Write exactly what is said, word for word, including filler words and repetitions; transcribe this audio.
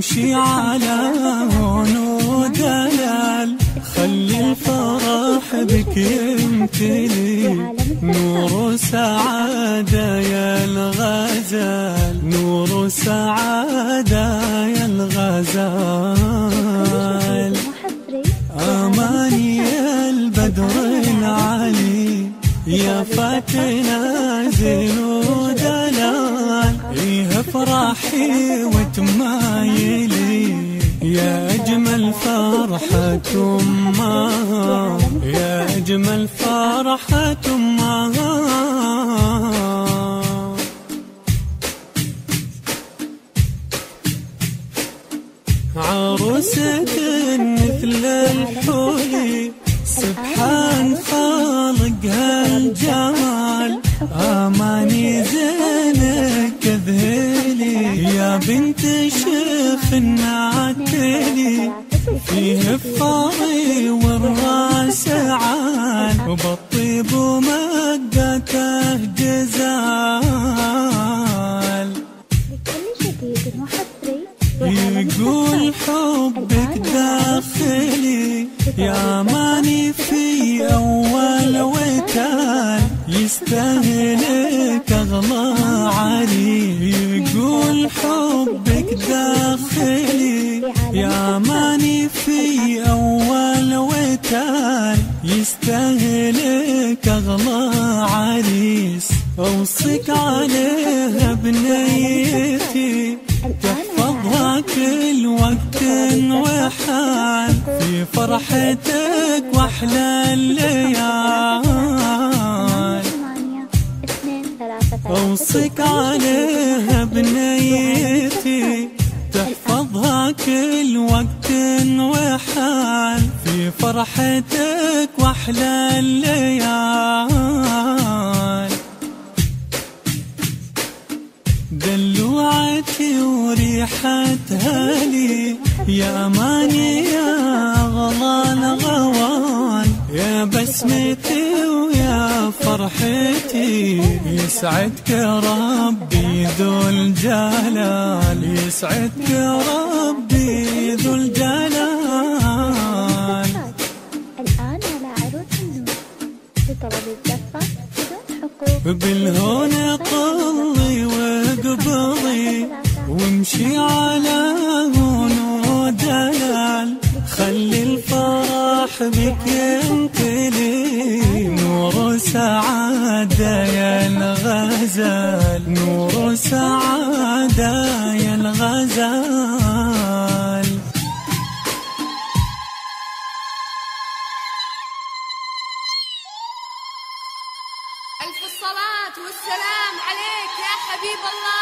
امشي على هون ودلال، خلي الفرح بك يمتلي، نور سعادة يا الغزال، نور سعادة يا الغزال. أماني البدر العلي يا فاتنة زين ودلال، إيه فرحي وتمايلي يا أجمل فرحة أمها، يا أجمل فرحة أمها. عروسة مثل الحولي سبحان خالقها الجمال، أماني زينك كذهلي يا بنت شيخ النعتلي، فيه الثري والراس عال وبالطيب ومدته جزال. يقول حبك داخلي يا ماني في أول وتال، يستاهلك أغلى علي، يقول حبك داخلي يا ماني في أول وتال، يستاهلك أغلى عريس، أوصيك عليها بنيتي تحفظها كل وقت وحال، في فرحتك واحلى الليال. اوصيك عليها بنيتي تحفظها كل وقت وحال، في فرحتك واحلى الليال. دلوعتي وريحتها لي يا ماني يا غلان غوان، يا بسمتي ويا فرحتي، يسعدك ربي ذو الجلال، يسعدك ربي ذو الجلال. الآن على عروس النور لطلب الزفة بدون حقوق، بالهون طلي وقبضي وامشي على هون ودلال، خلي الفرح بك يمتلي، نور سعادة يا الغزال، نور سعادة يا الغزال. ألف الصلاة والسلام عليك يا حبيب الله.